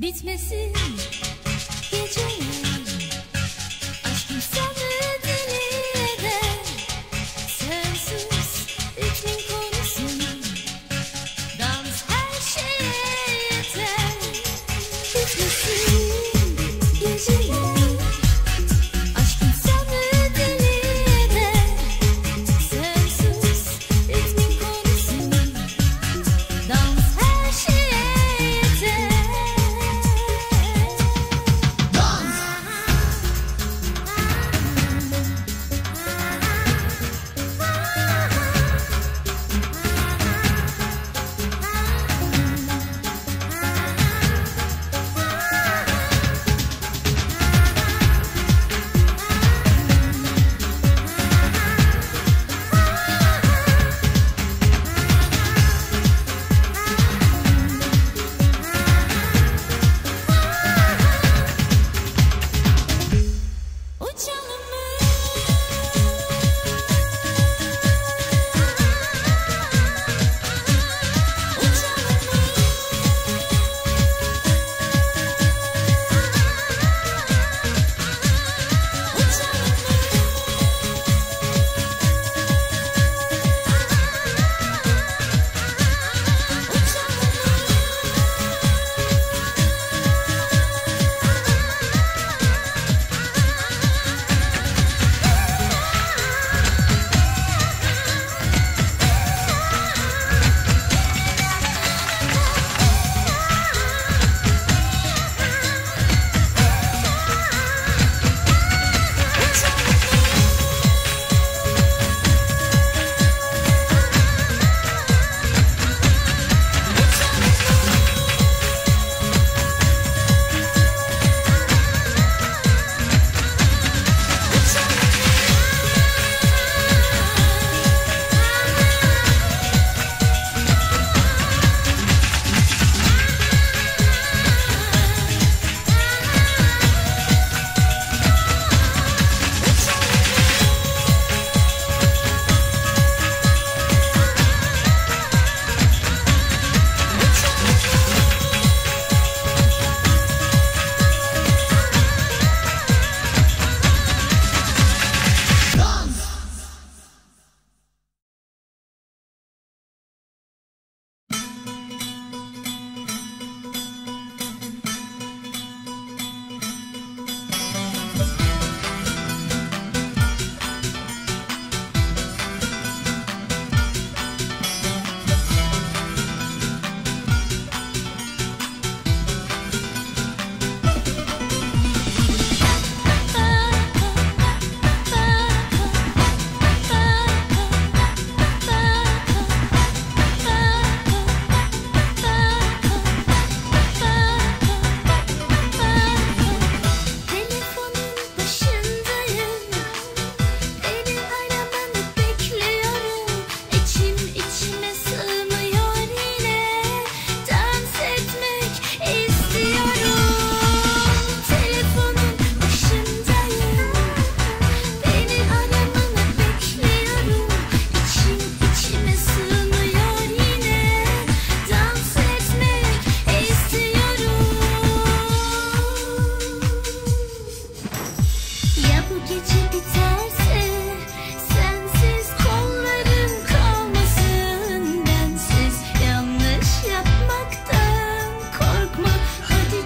Bitmesin geceler, aşkım sana deli eder. Sensiz ritmin konusun, dans her şeye yeter. Bitmesin geceler.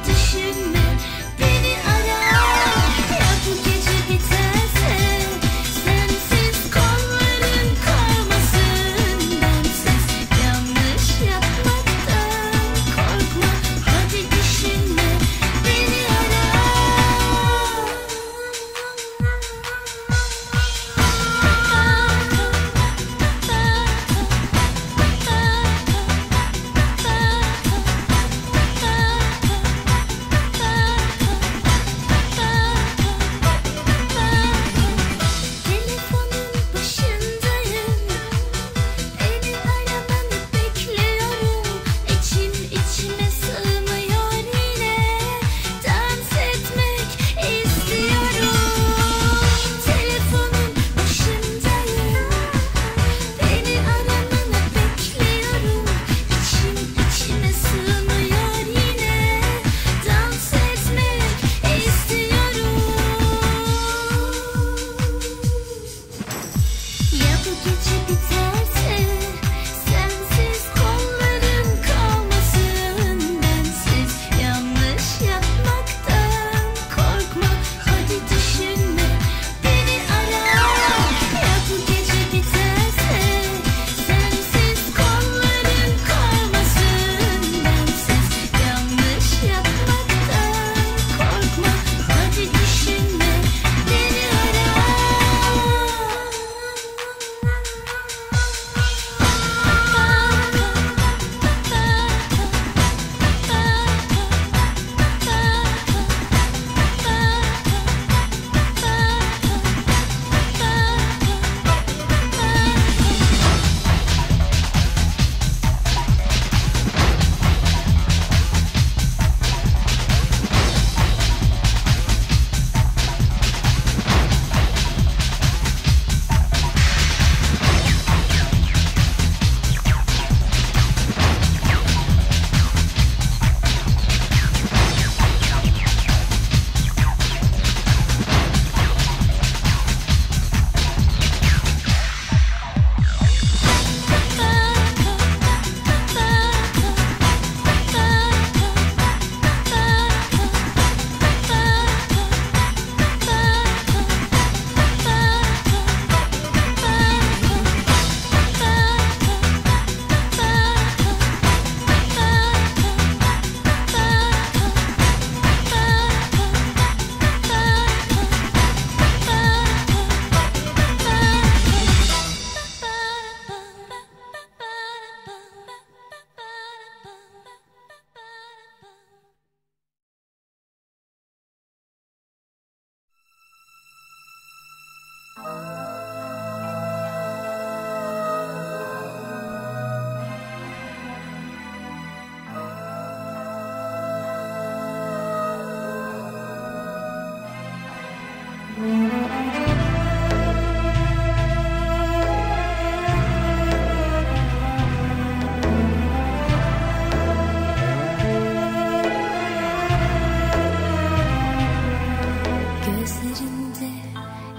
Düşünme, beni ara. Ya bu gece biterse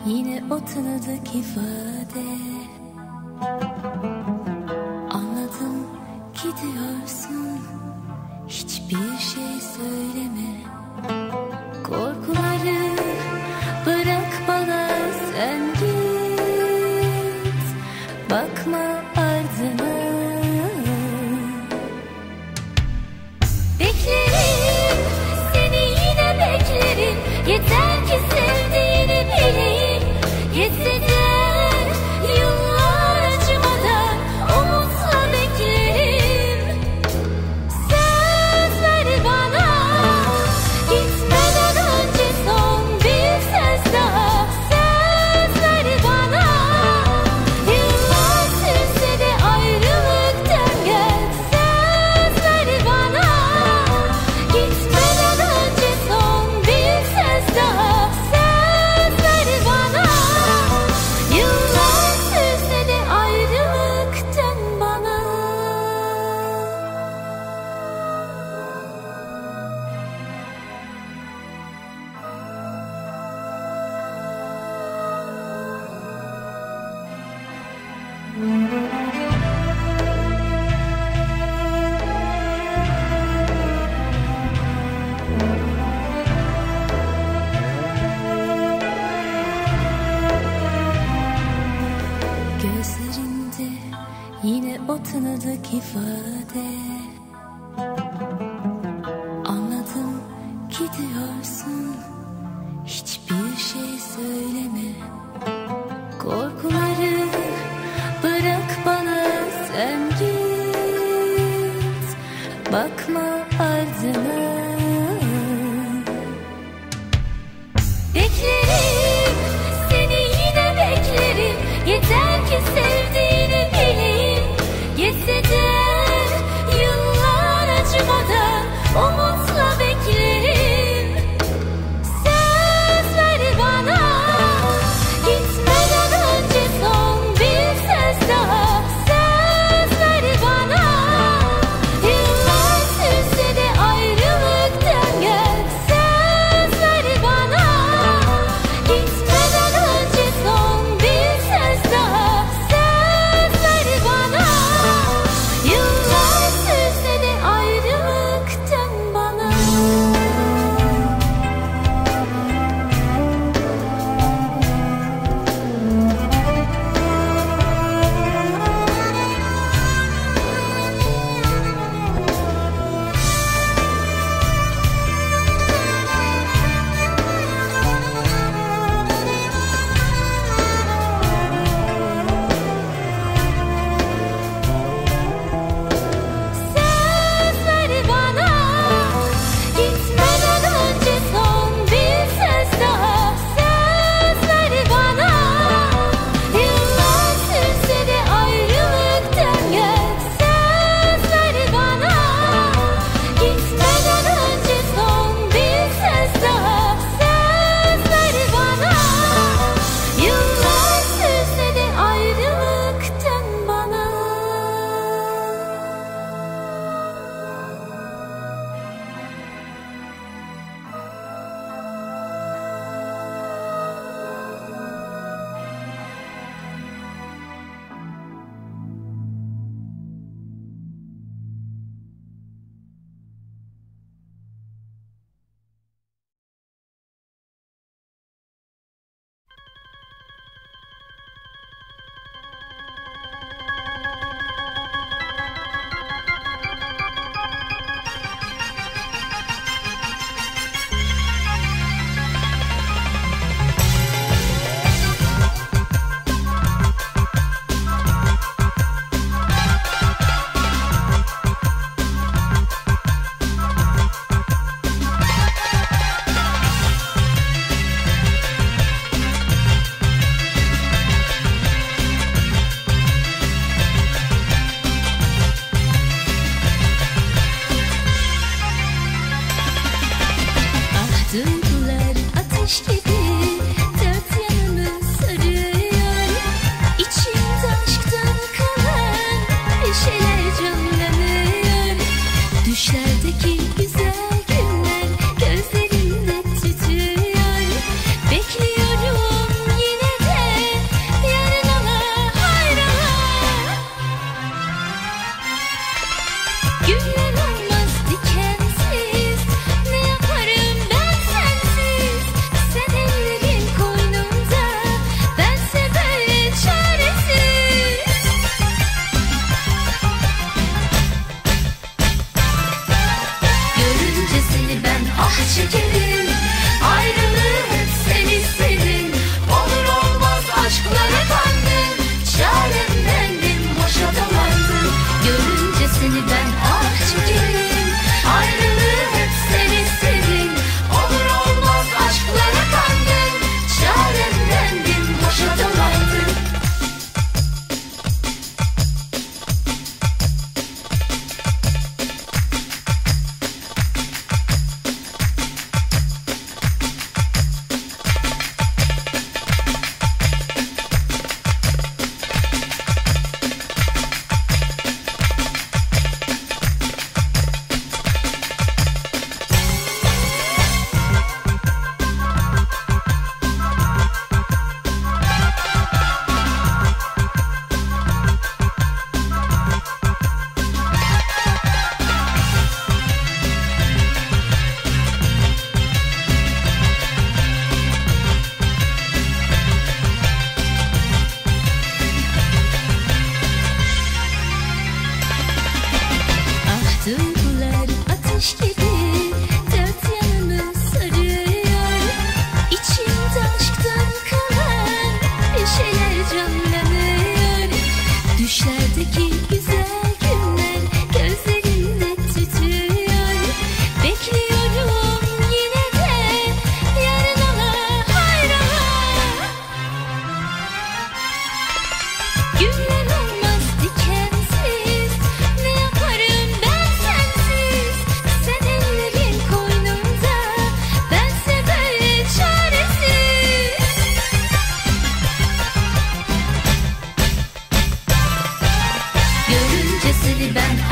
Yine o tanıdık ifade. Anladım gidiyorsun, hiçbir şey söyleme. Korkuları bırak bana, sen git, bakma ardına. Beklerim seni, yine beklerim, yeter ki sevdiğini bileyim. Yetmeden yıllar acımadan umutla beklerim. Söz ver bana, gitmeden önce son bir söz daha. Söz ver bana, yıllar sürse de ayrılıktan gel. Söz ver bana, gitmeden önce son bir söz daha. Gözlerinde yine o tanıdık ifade. Anladım gidiyorsun, hiçbir şey söyleme. Korkuları bırak bana, sen git, bakma ardına. Beklerim seni, yine beklerim, yeter ki sevdiğini bileyim. Yetse de yıllar acımadan umutla beklerim. Söz ver bana, yıllar sürse de ayrılık.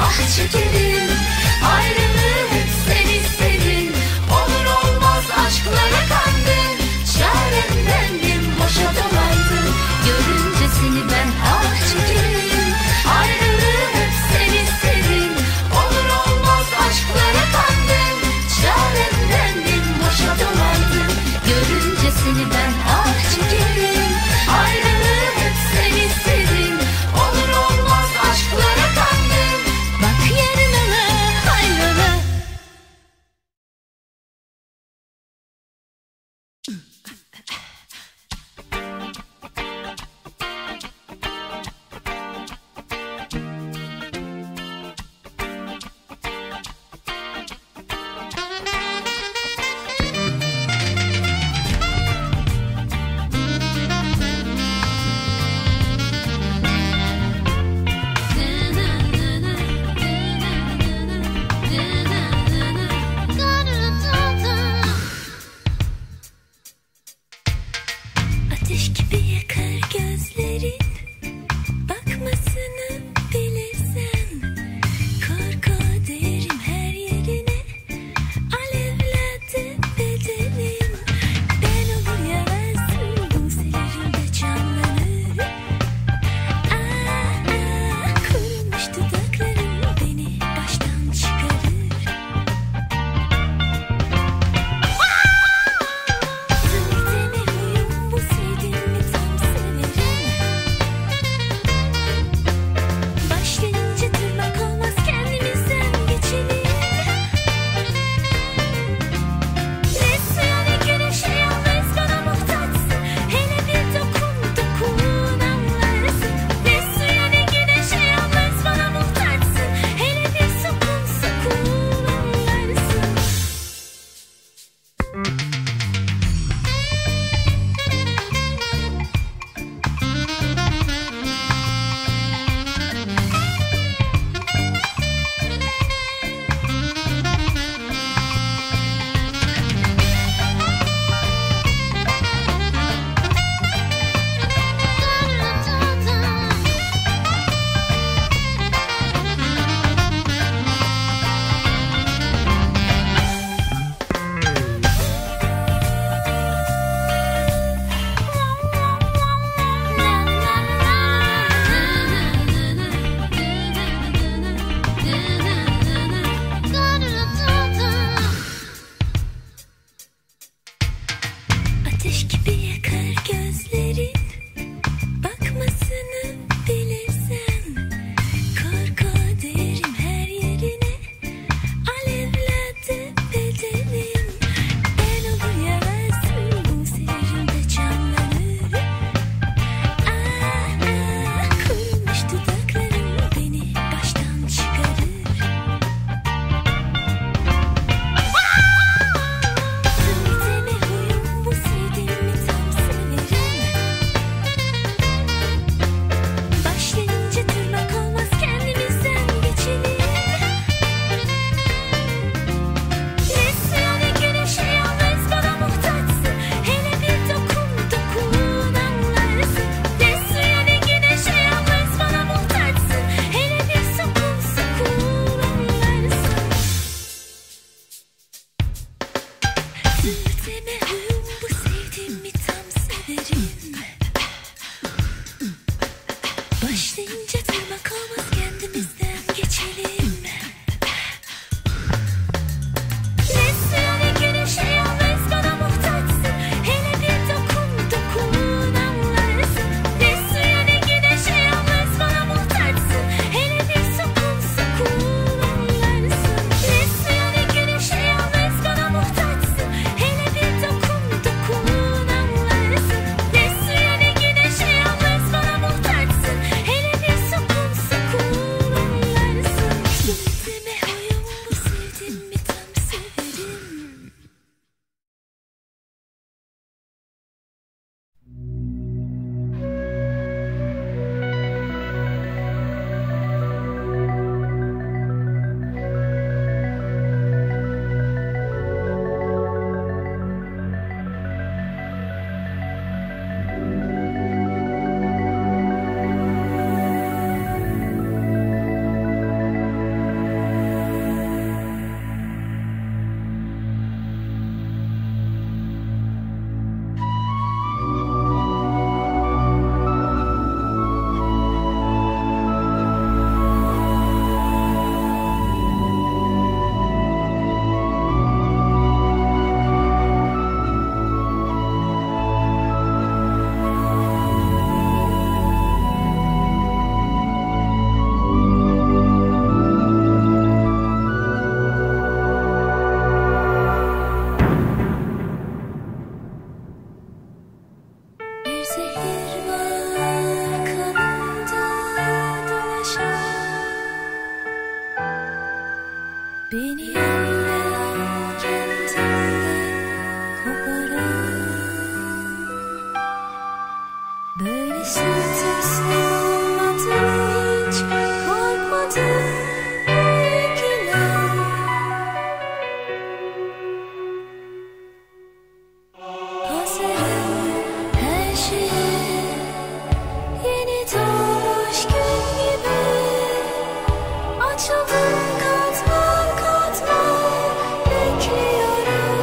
Ah şekerim, ayrılığı hep sen istedin. Olur olmaz aşklara kandın, çaremdendim, boşa dolandım. Görünce seni ben ah şekerim, ayrılığı hep sen istedin. Olur olmaz aşklara kandın, çaremdendim, boşa dolandım. Görünce seni ben ah şekerim, ayrılığı hep sen istedin. Olur olmaz aşklara kandım. Bak yarınana, hayrana. Böyle sessiz olmadım hiç, korkmadım öyküne. Hazırım her şeye, yeni doğmuş gün gibi. Açıldım katman katman, bekliyorum.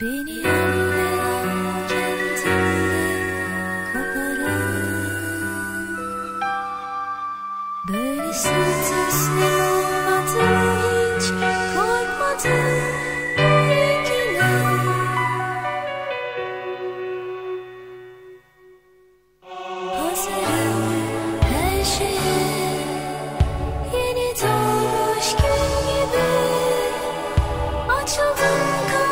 Beni anlayan kendimle koparan, böyle sessiz olmadım hiç, korkmadım öyküne. Hazırım her şeye, yeni doğmuş gün gibi. Açıldım katman.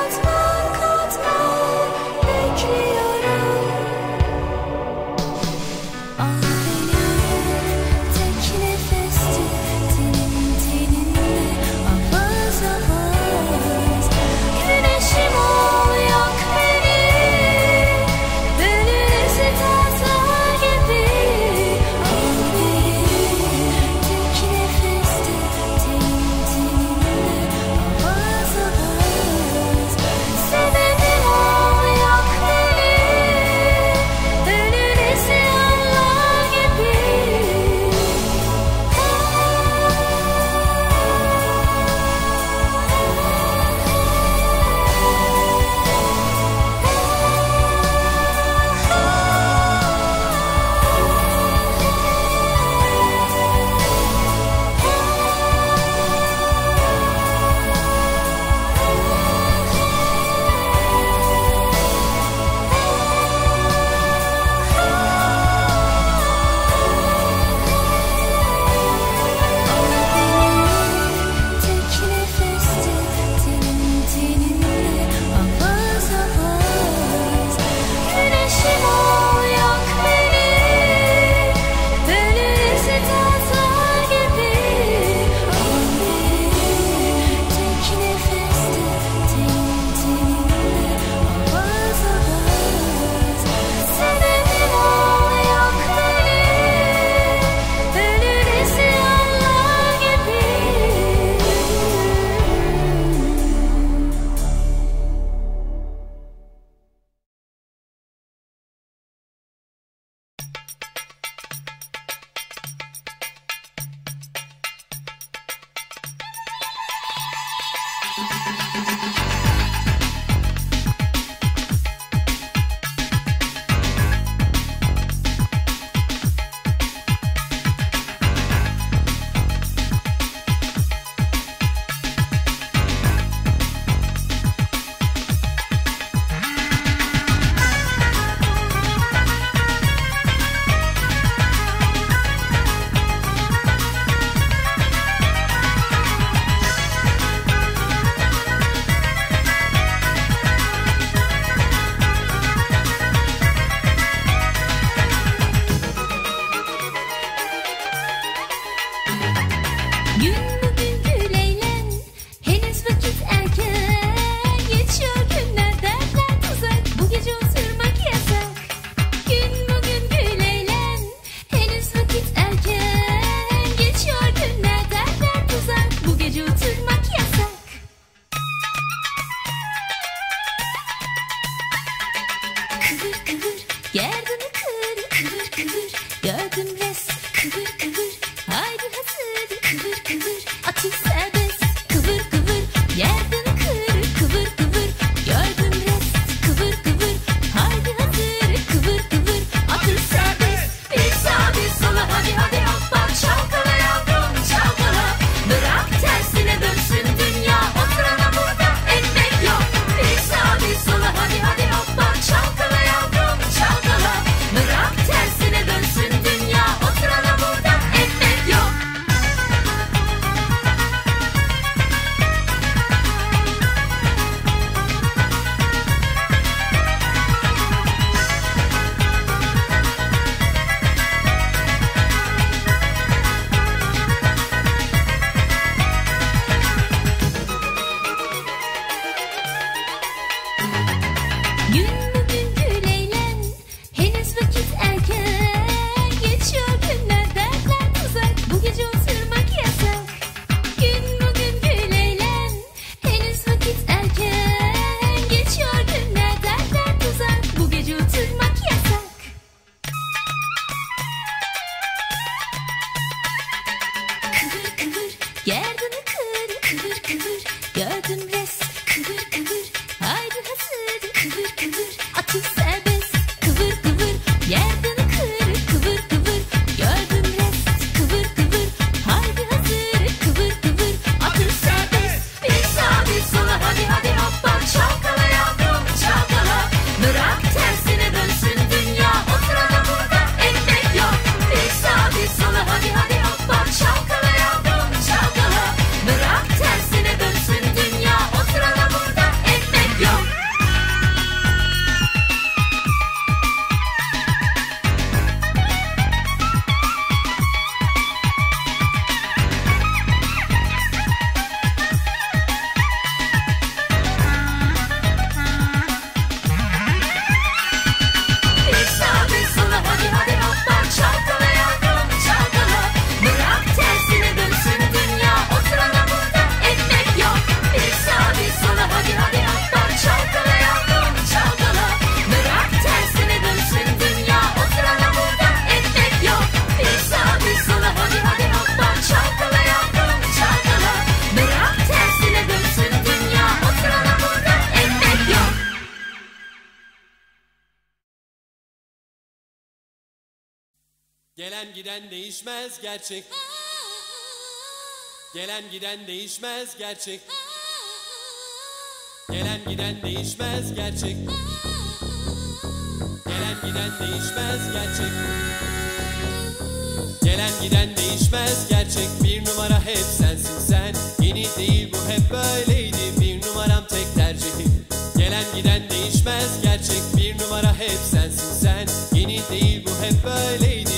Geçiyor günler derler. kıvır, atış serbest, kıvır kıvır, yerden kır, kıvır kıvır, gördüm rest, kıvır kıvır, haydi hazır, kıvır kıvır, atış serbest. Bir sağa bir sola, hadi hadi hop bak, çalkala yavrum çalkala, bırak tersine dönsün dünya, oturana burada ekmek yok. Bir sağa bir sola, hadi hadi hop bak, çalkala yavrum çalkala, bırak tersine dönsün dünya, oturana burada ekmek yok. Gün bugün gül eğlen, henüz vakit erken. Geçiyor günler, dertler uzak, bu gece oturmak yasak. Gün bugün gül eğlen, henüz vakit erken. Geçiyor günler, dertler uzak, bu gece oturmak yasak. Kıvır kıvır, gerdini kır, kıvır kıvır, gördüm rest, kıvır kıvır, haydi hazır. Kıvır kıvır, atış serbest, kıvır kıvır, yerden kır, kıvır kıvır, gördüm rest, kıvır kıvır, haydi hazır, kıvır kıvır, atış serbest. Bir sağa bir sola, hadi hadi hop bak, çalkala yavrum çalkala, bırak tersine dönsün dünya, oturana burada ekmek yok. Bir sağa bir sola, hadi hadi hop bak, çalkala yavrum çalkala, bırak tersine dönsün dünya, oturana burada ekmek yok. Gelen giden değişmez gerçek. Gelen giden değişmez gerçek. Gelen giden değişmez gerçek. Gelen giden değişmez gerçek. Gelen giden değişmez gerçek. Bir numara hep sensin sen. Yeni değil bu, hep böyleydi. Bir numaram tek tercihim. Gelen giden değişmez gerçek. Bir numara hep sensin sen. Yeni değil bu, hep böyleydi.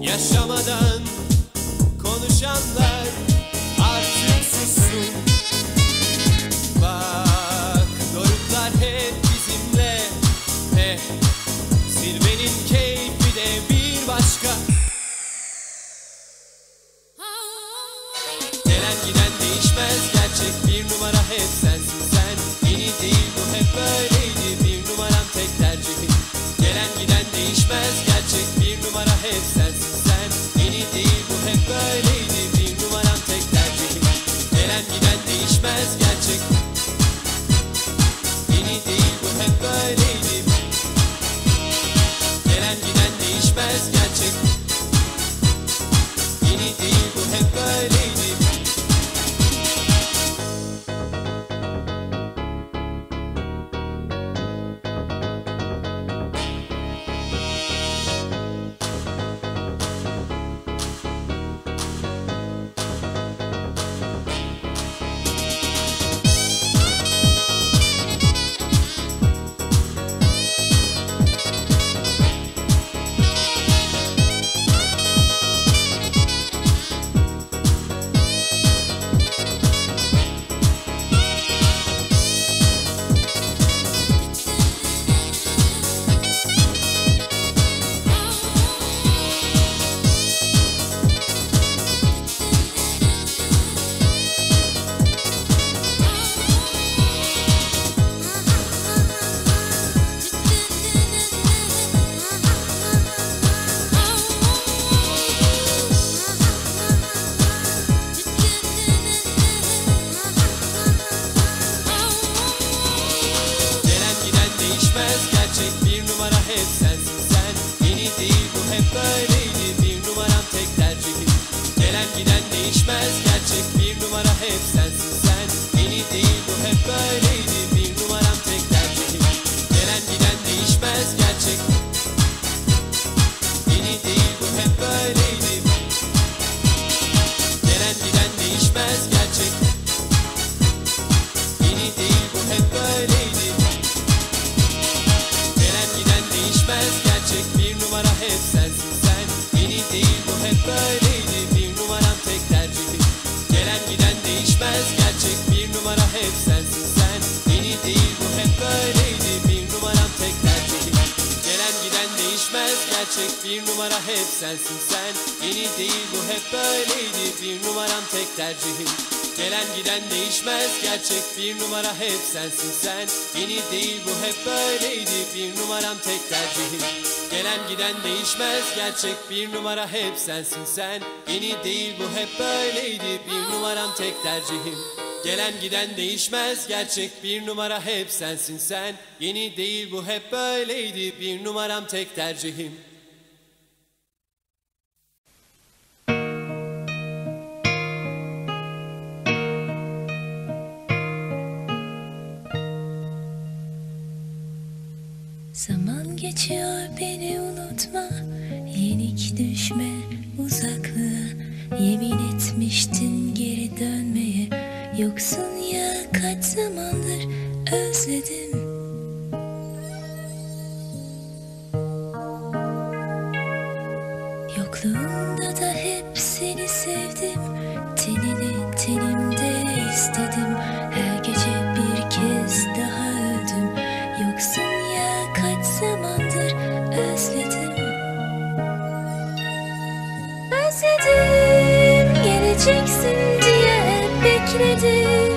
Yaşamadan konuşanlar artık sussun. Bak doruklar hep bizimle. Zirvenin keyfi de bir başka. Gelen giden değişmez gerçek. Bir numara hep sensin sen. Yeni değil bu, hep böyleydi. Bir numaram tek tercihim. Gelen giden değişmez gerçek. Bir numara hep sensin. Böyleydi bir numaram tek tercihim. Gelen giden değişmez gerçek. Yeni değil bu, hep böyleydi. Gelen giden değişmez gerçek. Yeni değil bu, hep böyleydi. numara hep sensin sen. Beni değil bu hep böyleydi. Bir numaram tek tercihim. Gelen giden değişmez gerçek. Beni değil bu hep böyleydi. Gelen giden değişmez gerçek. Beni değil bu hep böyleydi. Gelen giden değişmez gerçek. Bir numara hep sensin sen. Beni değil bu hep böyleydi. Bir numaram tek tercihim. Gelen giden değişmez gerçek. Bir numara hep sensin sen. Beni değil bu hep böyleydi. Bir numaram tek tercihim. Gelen giden değişmez gerçek. Bir numara hep sensin sen. Beni değil bu hep böyleydi. Bir numaram tek tercihim. Gelen giden değişmez gerçek. Bir numara hep sensin sen. Beni değil bu hep böyleydi. Bir numaram tek tercihim. Gelen giden değişmez gerçek. Bir numara hep sensin sen. Beni değil bu hep böyleydi. Bir numaram tek tercihim. Gelen giden değişmez gerçek. Bir numara hep sensin sen. Yeni değil bu hep böyleydi. Bir numaram tek tercihim. Zaman geçiyor, beni unutma. Yenik düşme uzaklığa. Yemin etmiştin geri dönmeye. Yoksun ya, kaç zamandır özledim. Yokluğunda da hep seni sevdim. Tenini tenimde istedim. Her gece bir kez daha öldüm. Yoksun ya, kaç zamandır özledim. Özledim, geleceksin diye hep bekledim.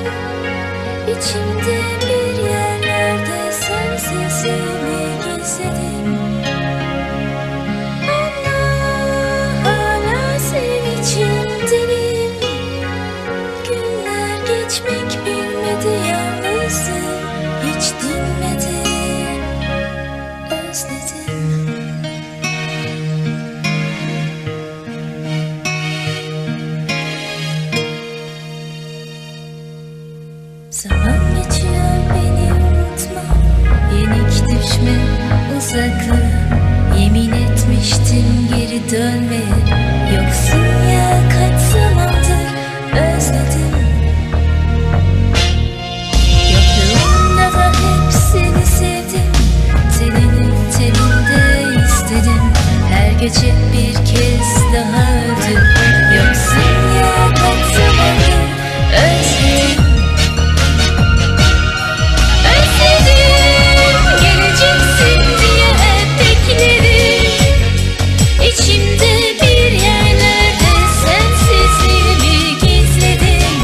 İçimde bir yerlerde sensiz seni gizledim. Ama hala senin içindenim. Günler geçmek bilmedi, yalnızım hiç dinmedi. Özledim. Zaman geçiyor, beni unutma. Yenik düşme uzaklığa. Yemin etmiştim geri dönmeye. Yoksun ya, kaç zamandır özledim. Yokluğunda da hep seni sevdim. Tenini tenimde istedim. Her gece bir kez daha öldüm. Yoksun ya, kaç zamandır özledim. İçimde bir yerlerde sensizliğimi gizledim.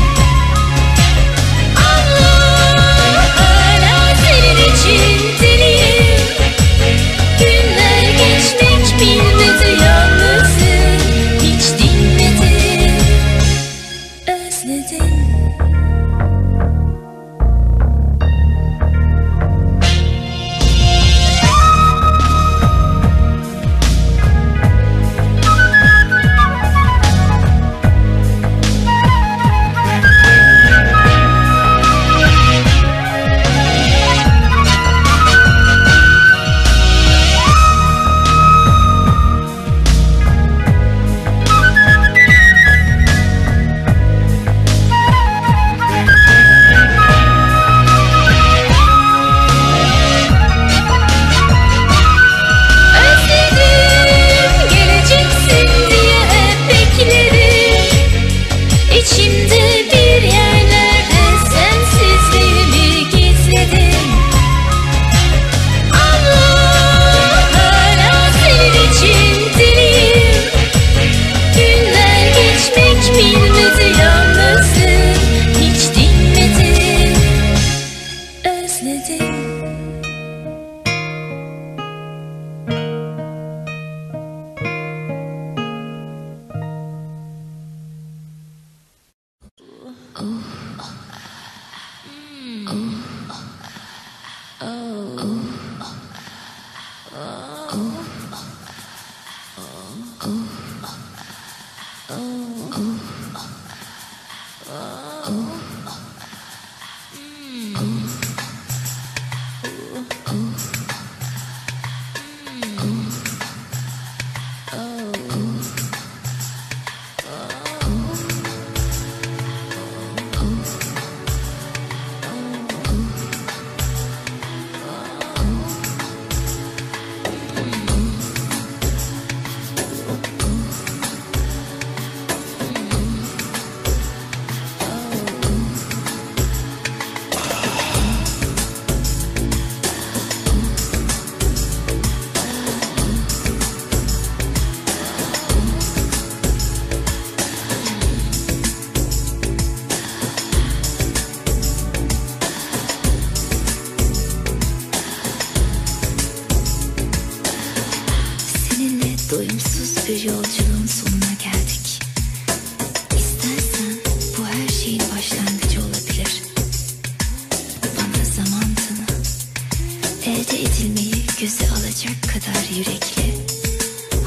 edilmeyi göze alacak kadar yürekli,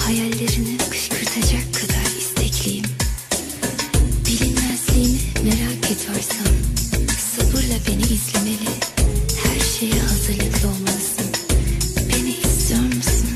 hayallerini kışkırtacak kadar istekliyim. Bilinmezliğini merak ediyorsan sabırla beni izlemeli, her şeye hazırlıklı olmalısın. Beni istiyor musun?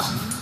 Oh.